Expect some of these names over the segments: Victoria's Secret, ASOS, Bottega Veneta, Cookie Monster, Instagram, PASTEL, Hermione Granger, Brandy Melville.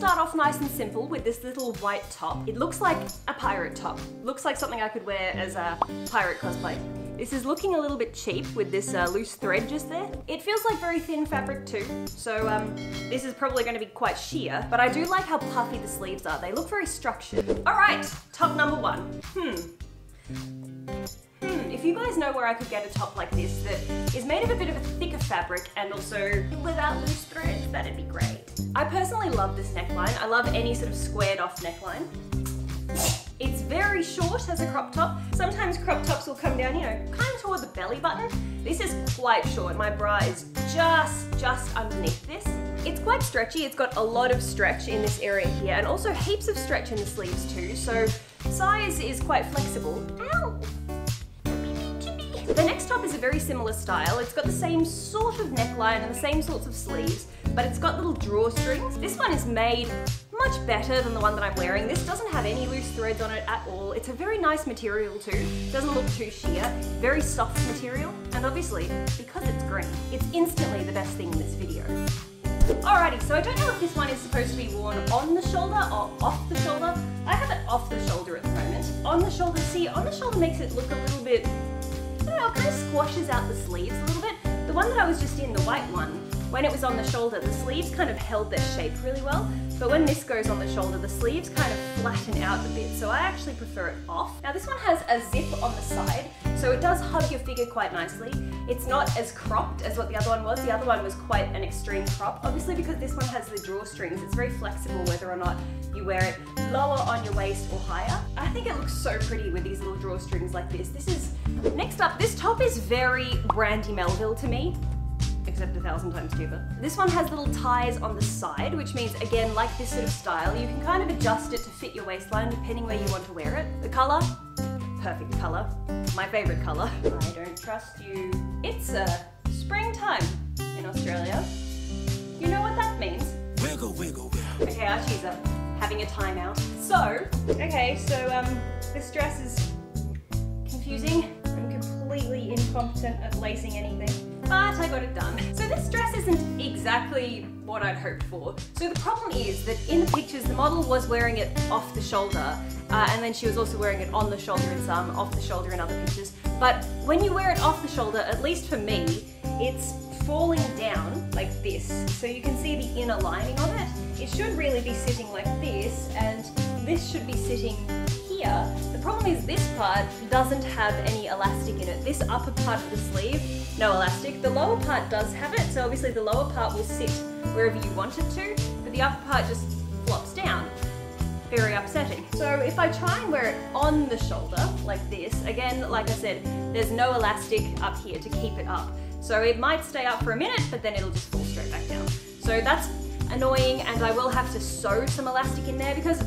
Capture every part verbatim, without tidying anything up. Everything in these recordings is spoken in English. start off nice and simple with this little white top. It looks like a pirate top. Looks like something I could wear as a pirate cosplay. This is looking a little bit cheap with this uh, loose thread just there. It feels like very thin fabric too, so um, this is probably going to be quite sheer, but I do like how puffy the sleeves are. They look very structured. All right, top number one. Hmm. Hmm, if you guys know where I could get a top like this that is made of a bit of a thicker fabric and also without loose threads, that'd be great. I personally love this neckline. I love any sort of squared off neckline. It's very short as a crop top. Sometimes crop tops will come down, you know, kind of toward the belly button. This is quite short. My bra is just, just underneath this. It's quite stretchy. It's got a lot of stretch in this area here and also heaps of stretch in the sleeves too. So size is quite flexible. Ow! The next top is a very similar style. It's got the same sort of neckline and the same sorts of sleeves, but it's got little drawstrings. This one is made much better than the one that I'm wearing. This doesn't have any loose threads on it at all. It's a very nice material too. Doesn't look too sheer. Very soft material. And obviously, because it's green, it's instantly the best thing in this video. Alrighty, so I don't know if this one is supposed to be worn on the shoulder or off the shoulder. I have it off the shoulder at the moment. On the shoulder, see, on the shoulder makes it look a little bit, I don't know, it kind of squashes out the sleeves a little bit. The one that I was just in, the white one, when it was on the shoulder, the sleeves kind of held their shape really well. But when this goes on the shoulder, the sleeves kind of flatten out a bit, so I actually prefer it off. Now this one has a zip on the side, so it does hug your figure quite nicely. It's not as cropped as what the other one was. The other one was quite an extreme crop, obviously because this one has the drawstrings. It's very flexible whether or not you wear it lower on your waist or higher. I think it looks so pretty with these little drawstrings like this. This is, next up, this top is very Brandy Melville to me. Except a thousand times cheaper. This one has little ties on the side, which means, again, like this sort of style, you can kind of adjust it to fit your waistline depending where you want to wear it. The color, perfect color, my favorite color. I don't trust you. It's a uh, springtime in Australia. You know what that means? Wiggle, wiggle, wiggle. Okay, Archie's up, having a timeout. So, okay, so um, this dress is confusing. I'm completely incompetent at lacing anything. But I got it done. So this dress isn't exactly what I'd hoped for. So the problem is that in the pictures, the model was wearing it off the shoulder, uh, and then she was also wearing it on the shoulder in some, off the shoulder in other pictures. But when you wear it off the shoulder, at least for me, it's falling down like this. So you can see the inner lining of it. It should really be sitting like this, and this should be sitting here. The problem is this part doesn't have any elastic in it. This upper part of the sleeve, no elastic. The lower part does have it, so obviously the lower part will sit wherever you want it to, but the upper part just flops down. Very upsetting. So if I try and wear it on the shoulder, like this, again, like I said, there's no elastic up here to keep it up. So it might stay up for a minute, but then it'll just fall straight back down. So that's annoying, and I will have to sew some elastic in there because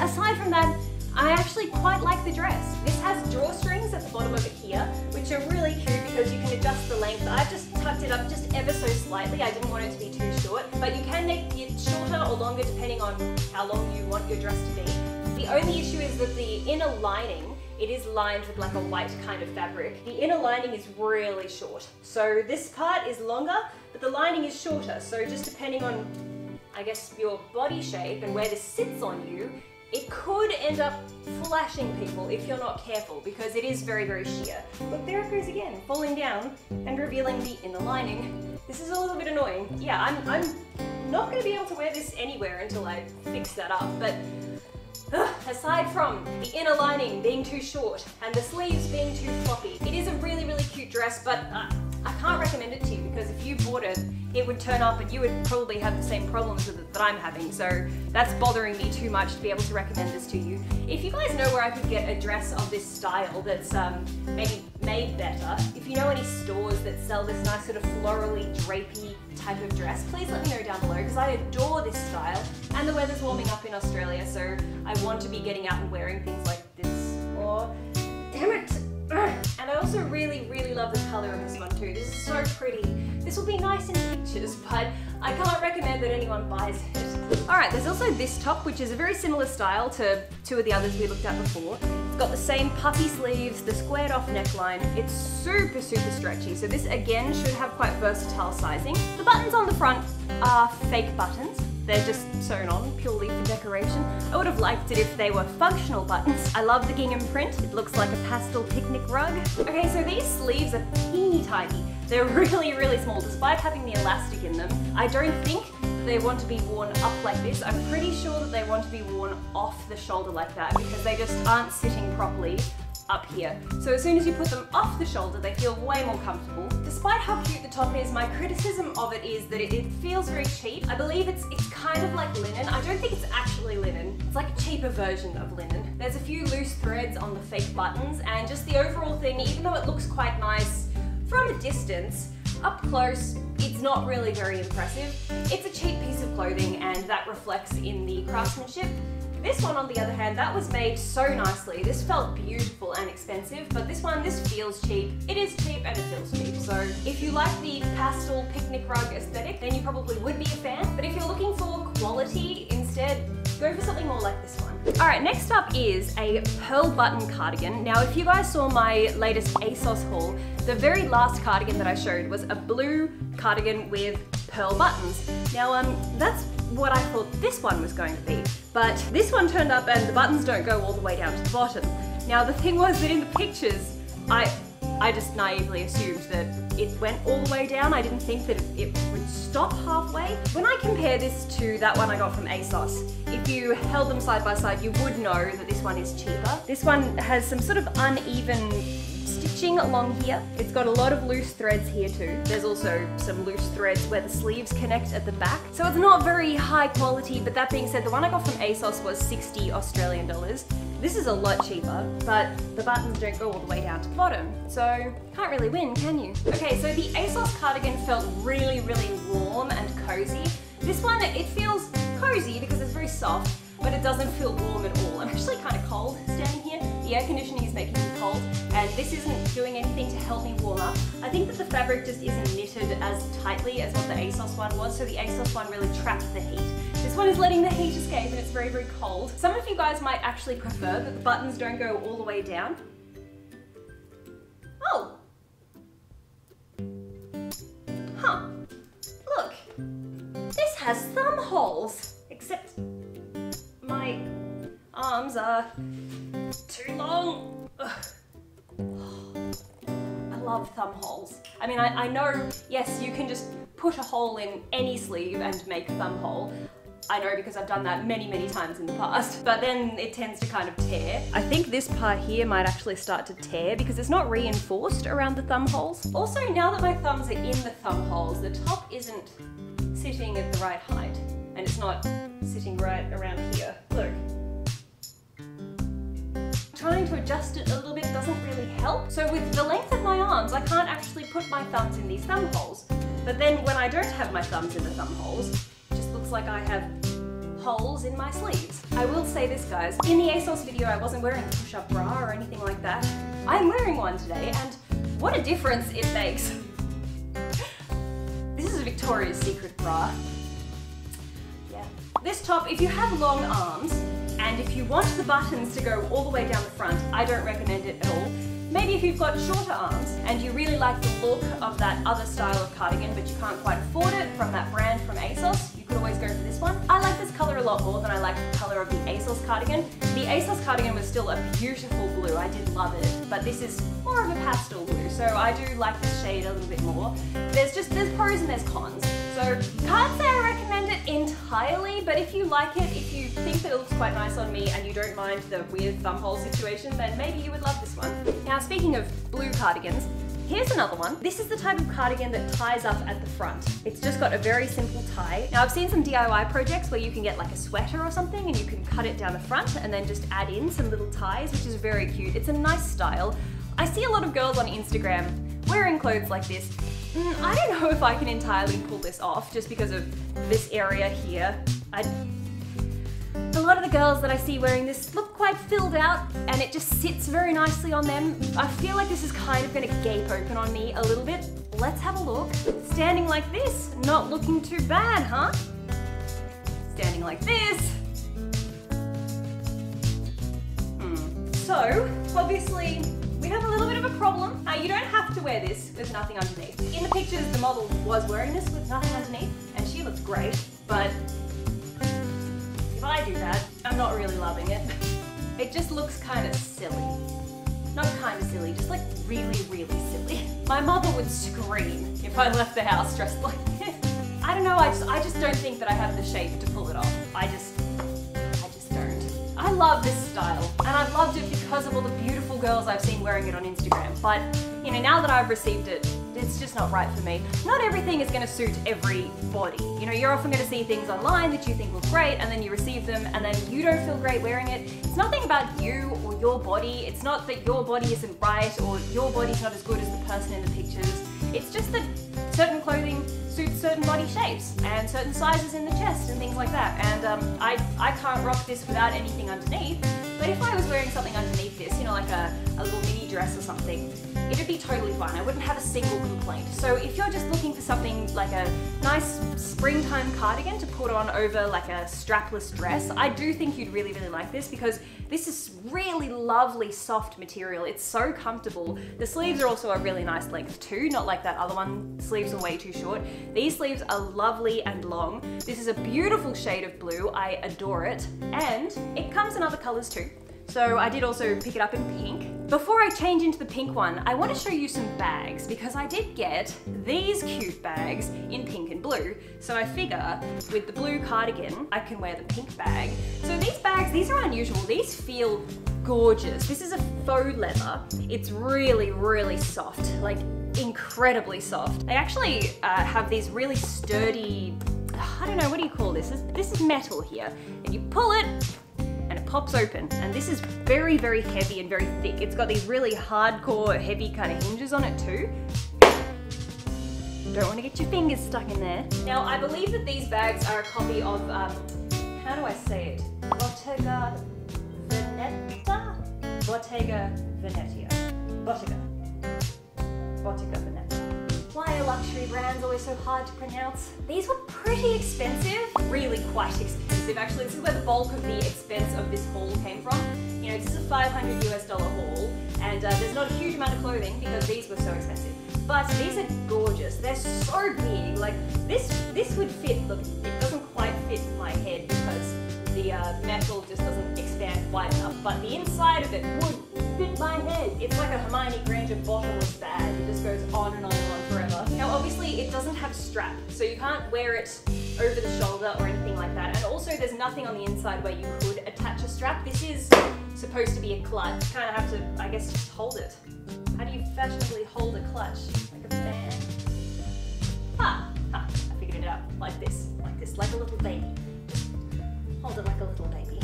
aside from that, I actually quite like the dress. This has drawstrings at the bottom of it here, which are really cute because you can adjust the length. I've just tucked it up just ever so slightly. I didn't want it to be too short, but you can make it shorter or longer depending on how long you want your dress to be. The only issue is that the inner lining, it is lined with like a white kind of fabric. The inner lining is really short. So this part is longer, but the lining is shorter. So just depending on, I guess, your body shape and where this sits on you, it could end up flashing people if you're not careful because it is very, very sheer. Look, there it goes again, falling down and revealing the inner lining. This is a little bit annoying. Yeah, I'm, I'm not going to be able to wear this anywhere until I fix that up, but uh, aside from the inner lining being too short and the sleeves being too floppy, it is a really, really cute dress, but uh, I can't recommend it to you because if you bought it, it would turn up and you would probably have the same problems with it that I'm having, so that's bothering me too much to be able to recommend this to you. If you guys know where I could get a dress of this style that's um, maybe made better, if you know any stores that sell this nice sort of florally drapey type of dress, please let me know down below because I adore this style and the weather's warming up in Australia, so I want to be getting out and wearing things like this. Or, damn it! And I also really, really love the colour of this one too. This is so pretty. This will be nice in pictures, but I can't recommend that anyone buys it. Alright, there's also this top, which is a very similar style to two of the others we looked at before. It's got the same puffy sleeves, the squared off neckline. It's super, super stretchy, so this again should have quite versatile sizing. The buttons on the front are fake buttons. They're just sewn on purely for decoration. I would have liked it if they were functional buttons. I love the gingham print. It looks like a pastel picnic rug. Okay, so these sleeves are teeny tiny. They're really, really small, despite having the elastic in them. I don't think that they want to be worn up like this. I'm pretty sure that they want to be worn off the shoulder like that because they just aren't sitting properly up here. So as soon as you put them off the shoulder, they feel way more comfortable. Despite how cute the top is, my criticism of it is that it, it feels very cheap. I believe it's it's kind of like linen. I don't think it's actually linen. It's like a cheaper version of linen. There's a few loose threads on the fake buttons, and just the overall thing, even though it looks quite nice from a distance, up close, it's not really very impressive. It's a cheap piece of clothing, and that reflects in the craftsmanship. This one, on the other hand, that was made so nicely. This felt beautiful and expensive, but this one, this feels cheap. It is cheap and it feels cheap. So if you like the pastel picnic rug aesthetic, then you probably would be a fan. But if you're looking for quality instead, go for something more like this one. All right, next up is a pearl button cardigan. Now, if you guys saw my latest ASOS haul, the very last cardigan that I showed was a blue cardigan with pearl buttons. Now, um, that's what I thought this one was going to be, but this one turned up and the buttons don't go all the way down to the bottom. Now, the thing was that in the pictures, I I just naively assumed that it went all the way down. I didn't think that it would stop halfway. When I compare this to that one I got from ASOS, if you held them side by side, you would know that this one is cheaper. This one has some sort of uneven stitching along here. It's got a lot of loose threads here too. There's also some loose threads where the sleeves connect at the back. So it's not very high quality, but that being said, the one I got from ASOS was sixty Australian dollars. This is a lot cheaper, but the buttons don't go all the way down to the bottom. So can't really win, can you? Okay, so the ASOS cardigan felt really, really warm and cozy. This one, it feels cozy because it's very soft, but it doesn't feel warm at all. I'm actually kind of cold standing here. The air conditioning is making me cold, and this isn't doing anything to help me warm up. I think that the fabric just isn't knitted as tightly as what the ASOS one was, so the ASOS one really trapped the heat. This one is letting the heat escape, and it's very, very cold. Some of you guys might actually prefer that the buttons don't go all the way down. Oh! Huh. Look. This has thumb holes, except my arms are too long. Ugh. I love thumb holes. I mean, I, I know, yes, you can just put a hole in any sleeve and make thumb hole. I know because I've done that many, many times in the past, but then it tends to kind of tear. I think this part here might actually start to tear because it's not reinforced around the thumb holes. Also, now that my thumbs are in the thumb holes, the top isn't sitting at the right height, and it's not sitting right around here. Look. Trying to adjust it a little bit doesn't really help. So with the length of my arms, I can't actually put my thumbs in these thumb holes. But then when I don't have my thumbs in the thumb holes, it just looks like I have holes in my sleeves. I will say this, guys. In the ASOS video, I wasn't wearing a push-up bra or anything like that. I'm wearing one today, and what a difference it makes. This is a Victoria's Secret bra. Yeah. This top, if you have long arms, and if you want the buttons to go all the way down the front, I don't recommend it at all. Maybe if you've got shorter arms and you really like the look of that other style of cardigan but you can't quite afford it from that brand from ASOS, you could always go for this one. I like this colour a lot more than I like the colour of the ASOS cardigan. The ASOS cardigan was still a beautiful blue, I did love it, but this is more of a pastel blue, so I do like this shade a little bit more. There's just, there's pros and there's cons. So can't say I recommend it entirely, but if you like it, if you think that it looks quite nice on me and you don't mind the weird thumb hole situation, then maybe you would love this one. Now, speaking of blue cardigans, here's another one. This is the type of cardigan that ties up at the front. It's just got a very simple tie. Now, I've seen some D I Y projects where you can get like a sweater or something and you can cut it down the front and then just add in some little ties, which is very cute. It's a nice style. I see a lot of girls on Instagram wearing clothes like this. Mm, I don't know if I can entirely pull this off just because of this area here. I, a lot of the girls that I see wearing this look quite filled out and it just sits very nicely on them. I feel like this is kind of going to gape open on me a little bit. Let's have a look. Standing like this, not looking too bad, huh? Standing like this. Hmm. So, obviously, we have a little bit of a problem. Uh, you don't have to wear this with nothing underneath. In the pictures, the model was wearing this with nothing underneath, and she looked great, but I do that. I'm not really loving it. It just looks kind of silly. Not kind of silly, just like really, really silly. My mother would scream if I left the house dressed like this. I don't know, I just, I just don't think that I have the shape to pull it off. I just, I just don't. I love this style, and I've loved it because of all the beautiful girls I've seen wearing it on Instagram, but you know, now that I've received it, it's just not right for me. Not everything is gonna suit everybody. You know, you're often gonna see things online that you think look great, and then you receive them, and then you don't feel great wearing it. It's nothing about you or your body. It's not that your body isn't right, or your body's not as good as the person in the pictures. It's just that certain clothing suits certain body shapes, and certain sizes in the chest, and things like that. And um, I, I can't rock this without anything underneath. But if I was wearing something underneath this, you know, like a, a little mini dress or something, it'd be totally fine. I wouldn't have a single complaint. So if you're just looking for something like a nice springtime cardigan to put on over like a strapless dress, I do think you'd really, really like this because this is really lovely soft material. It's so comfortable. The sleeves are also a really nice length too, not like that other one. Sleeves are way too short. These sleeves are lovely and long. This is a beautiful shade of blue. I adore it. And it comes in other colors too. So I did also pick it up in pink. Before I change into the pink one, I want to show you some bags because I did get these cute bags in pink and blue. So I figure with the blue cardigan, I can wear the pink bag. So these bags, these are unusual. These feel gorgeous. This is a faux leather. It's really, really soft, like incredibly soft. They actually uh, have these really sturdy, I don't know, what do you call this? This, this is metal here. And you pull it, pops open, and this is very, very heavy and very thick. It's got these really hardcore, heavy kind of hinges on it too. Don't want to get your fingers stuck in there. Now, I believe that these bags are a copy of, um, how do I say it? Bottega Veneta? Bottega Veneta. Bottega. Bottega Veneta. Why are luxury brands always so hard to pronounce? These were pretty expensive, really quite expensive. Actually, this is where the bulk of the expense of this haul came from. You know, this is a five hundred US dollar haul, and uh, there's not a huge amount of clothing because these were so expensive. But these are gorgeous. They're so big. Like this, this would fit. Look, it doesn't quite fit in my head because the uh, metal just doesn't expand wide enough. But the inside of it would fit my head. It's like a Hermione Granger bottomless bag. It just goes on and on and on forever. Now, obviously, it doesn't have a strap, so you can't wear it over the shoulder or anything like that. And also there's nothing on the inside where you could attach a strap. This is supposed to be a clutch. You kind of have to, I guess, just hold it. How do you fashionably hold a clutch? Like a fan. Ah, ah, I figured it out. Like this, like this, like a little baby. Just hold it like a little baby.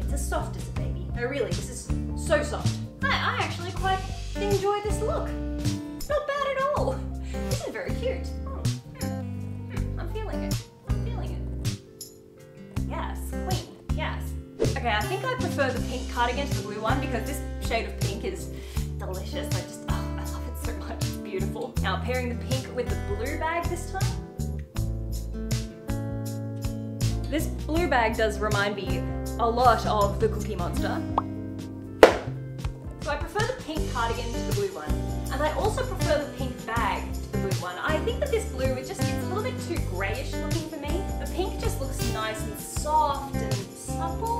It's as soft as a baby. No, really, this is so soft. I, I actually quite enjoy this look. It's not bad at all. This is very cute. Okay, I think I prefer the pink cardigan to the blue one because this shade of pink is delicious. I just, oh, I love it so much. It's beautiful. Now, pairing the pink with the blue bag this time. This blue bag does remind me a lot of the Cookie Monster. So I prefer the pink cardigan to the blue one. And I also prefer the pink bag to the blue one. I think that this blue is just it's a little bit too grayish looking for me. The pink just looks nice and soft and supple.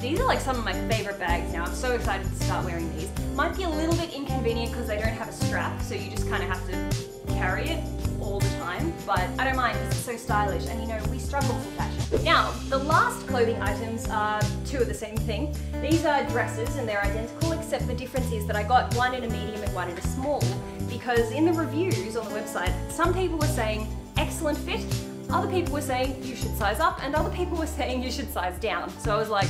These are like some of my favorite bags now. I'm so excited to start wearing these. Might be a little bit inconvenient because they don't have a strap, so you just kind of have to carry it all the time, but I don't mind because it's so stylish and you know, we struggle for fashion. Now, the last clothing items are two of the same thing. These are dresses and they're identical, except the difference is that I got one in a medium and one in a small because in the reviews on the website, some people were saying, excellent fit, other people were saying, you should size up, and other people were saying, you should size down. So I was like,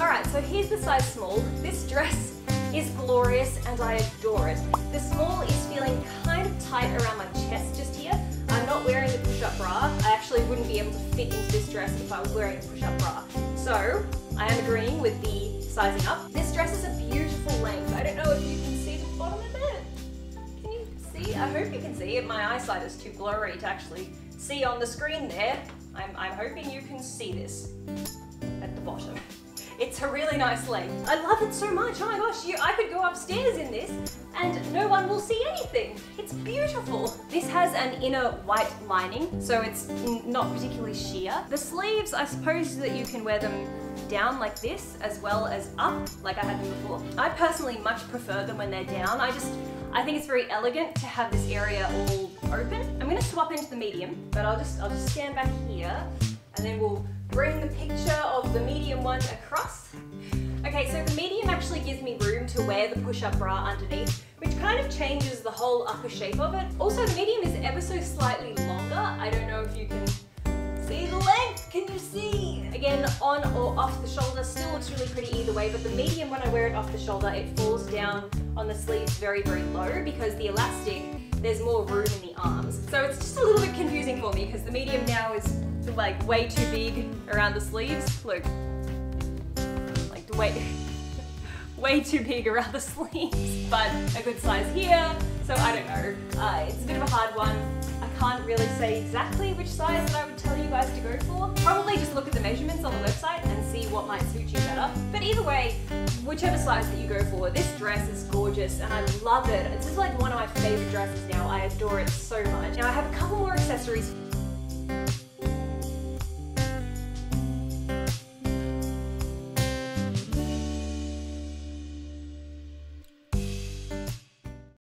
alright, so here's the size small. This dress is glorious and I adore it. The small is feeling kind of tight around my chest just here. I'm not wearing the push-up bra. I actually wouldn't be able to fit into this dress if I was wearing a push-up bra. So, I am agreeing with the sizing up. This dress is a beautiful length. I don't know if you can see the bottom of it. Can you see? I hope you can see it. My eyesight is too blurry to actually see on the screen there. I'm, I'm hoping you can see this at the bottom. It's a really nice length. I love it so much. Oh my gosh, you, I could go upstairs in this and no one will see anything. It's beautiful. This has an inner white lining, so it's not particularly sheer. The sleeves, I suppose that you can wear them down like this as well as up, like I had them before. I personally much prefer them when they're down. I just, I think it's very elegant to have this area all open. I'm going to swap into the medium, but I'll just, I'll just stand back here and then we'll bring the picture of the medium one across. Okay, so the medium actually gives me room to wear the push-up bra underneath, which kind of changes the whole upper shape of it. Also, the medium is ever so slightly longer. I don't know if you can see the length, can you see? Again, on or off the shoulder, still looks really pretty either way, but the medium, when I wear it off the shoulder, it falls down on the sleeves very, very low because the elastic, there's more room in the arms. So it's just a little bit confusing for me because the medium now is like way too big around the sleeves. Look, like the way, way too big around the sleeves, but a good size here, so I don't know. Uh, it's a bit of a hard one. Can't really say exactly which size that I would tell you guys to go for. Probably just look at the measurements on the website and see what might suit you better. But either way, whichever size that you go for, this dress is gorgeous and I love it. It's just like one of my favorite dresses now. I adore it so much. Now I have a couple more accessories.